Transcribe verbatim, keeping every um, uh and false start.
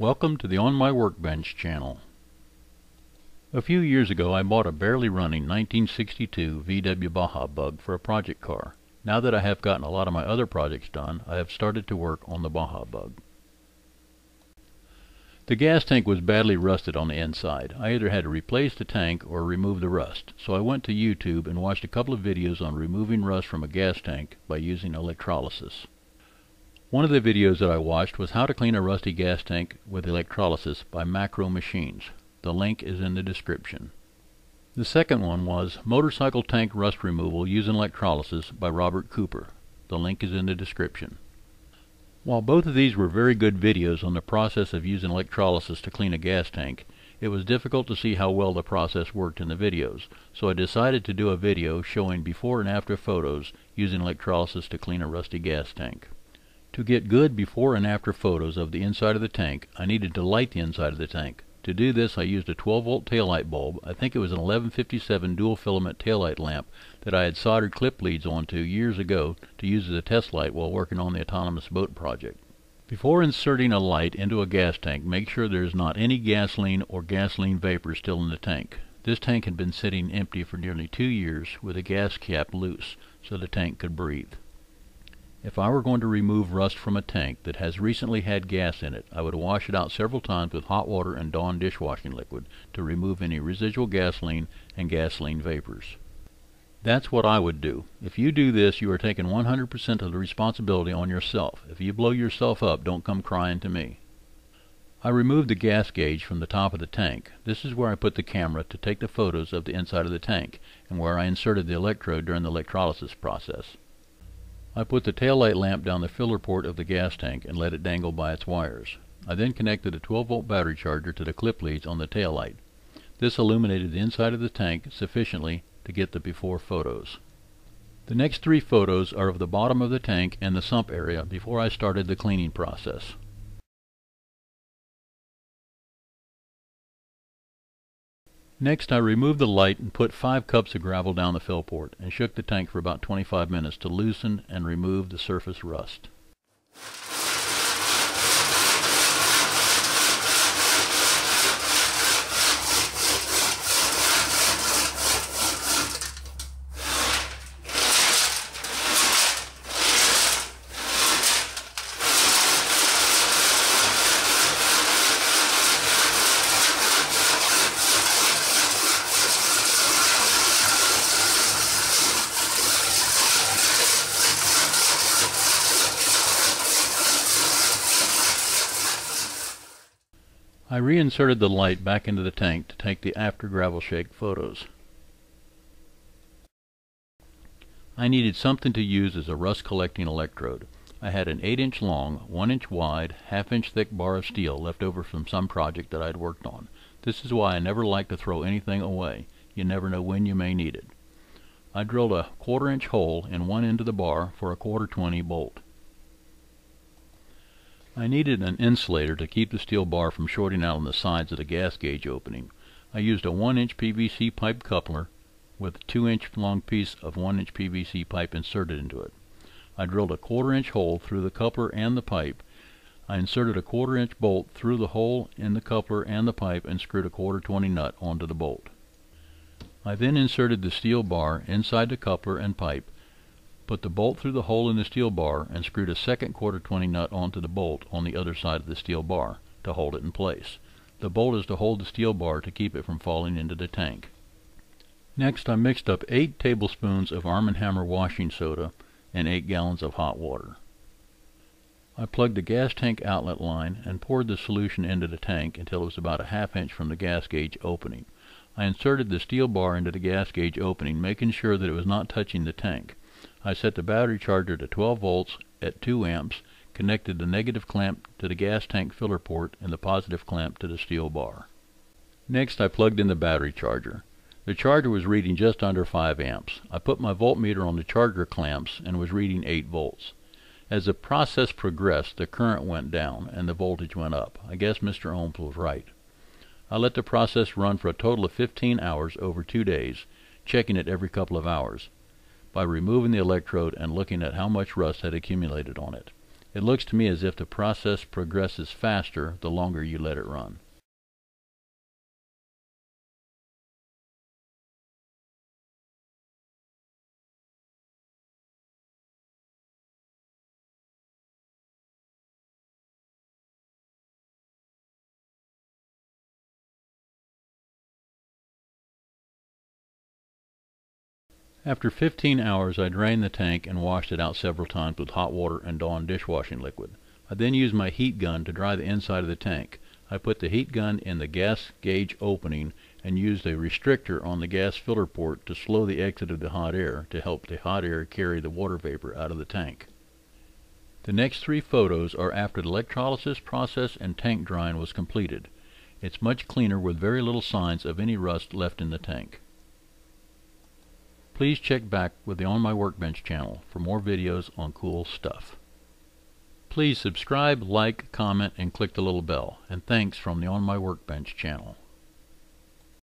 Welcome to the On My Workbench channel. A few years ago I bought a barely running nineteen sixty-two V W Baja Bug for a project car. Now that I have gotten a lot of my other projects done, I have started to work on the Baja Bug. The gas tank was badly rusted on the inside. I either had to replace the tank or remove the rust, so I went to YouTube and watched a couple of videos on removing rust from a gas tank by using electrolysis. One of the videos that I watched was how to clean a rusty gas tank with electrolysis by Macro Machines. The link is in the description. The second one was Motorcycle Tank Rust Removal Using Electrolysis by Robert Cooper. The link is in the description. While both of these were very good videos on the process of using electrolysis to clean a gas tank, it was difficult to see how well the process worked in the videos, so I decided to do a video showing before and after photos using electrolysis to clean a rusty gas tank. To get good before and after photos of the inside of the tank, I needed to light the inside of the tank. To do this, I used a twelve volt taillight bulb. I think it was an eleven fifty-seven dual filament taillight lamp that I had soldered clip leads onto years ago to use as a test light while working on the autonomous boat project. Before inserting a light into a gas tank, make sure there is not any gasoline or gasoline vapor still in the tank. This tank had been sitting empty for nearly two years with the gas cap loose so the tank could breathe. If I were going to remove rust from a tank that has recently had gas in it, I would wash it out several times with hot water and Dawn dishwashing liquid to remove any residual gasoline and gasoline vapors. That's what I would do. If you do this, you are taking one hundred percent of the responsibility on yourself. If you blow yourself up, don't come crying to me. I removed the gas gauge from the top of the tank. This is where I put the camera to take the photos of the inside of the tank and where I inserted the electrode during the electrolysis process. I put the taillight lamp down the filler port of the gas tank and let it dangle by its wires. I then connected a twelve volt battery charger to the clip leads on the taillight. This illuminated the inside of the tank sufficiently to get the before photos. The next three photos are of the bottom of the tank and the sump area before I started the cleaning process. Next, I removed the light and put five cups of gravel down the fill port and shook the tank for about twenty-five minutes to loosen and remove the surface rust. I reinserted the light back into the tank to take the after gravel shake photos. I needed something to use as a rust collecting electrode. I had an eight inch long, one inch wide, half inch thick bar of steel left over from some project that I had worked on. This is why I never like to throw anything away. You never know when you may need it. I drilled a quarter inch hole in one end of the bar for a quarter twenty bolt. I needed an insulator to keep the steel bar from shorting out on the sides of the gas gauge opening. I used a one inch P V C pipe coupler with a two inch long piece of one inch P V C pipe inserted into it. I drilled a quarter inch hole through the coupler and the pipe. I inserted a quarter inch bolt through the hole in the coupler and the pipe and screwed a quarter twenty nut onto the bolt. I then inserted the steel bar inside the coupler and pipe, put the bolt through the hole in the steel bar, and screwed a second quarter twenty nut onto the bolt on the other side of the steel bar to hold it in place. The bolt is to hold the steel bar to keep it from falling into the tank. Next, I mixed up eight tablespoons of Arm and Hammer washing soda and eight gallons of hot water. I plugged the gas tank outlet line and poured the solution into the tank until it was about a half inch from the gas gauge opening. I inserted the steel bar into the gas gauge opening, making sure that it was not touching the tank. I set the battery charger to twelve volts at two amps, connected the negative clamp to the gas tank filler port and the positive clamp to the steel bar. Next, I plugged in the battery charger. The charger was reading just under five amps. I put my voltmeter on the charger clamps and was reading eight volts. As the process progressed, the current went down and the voltage went up. I guess Mister Ohms was right. I let the process run for a total of fifteen hours over two days, checking it every couple of hours, by removing the electrode and looking at how much rust had accumulated on it. It looks to me as if the process progresses faster the longer you let it run. After fifteen hours, I drained the tank and washed it out several times with hot water and Dawn dishwashing liquid. I then used my heat gun to dry the inside of the tank. I put the heat gun in the gas gauge opening and used a restrictor on the gas filter port to slow the exit of the hot air to help the hot air carry the water vapor out of the tank. The next three photos are after the electrolysis process and tank drying was completed. It's much cleaner with very little signs of any rust left in the tank. Please check back with the On My Workbench channel for more videos on cool stuff. Please subscribe, like, comment, and click the little bell. And thanks from the On My Workbench channel.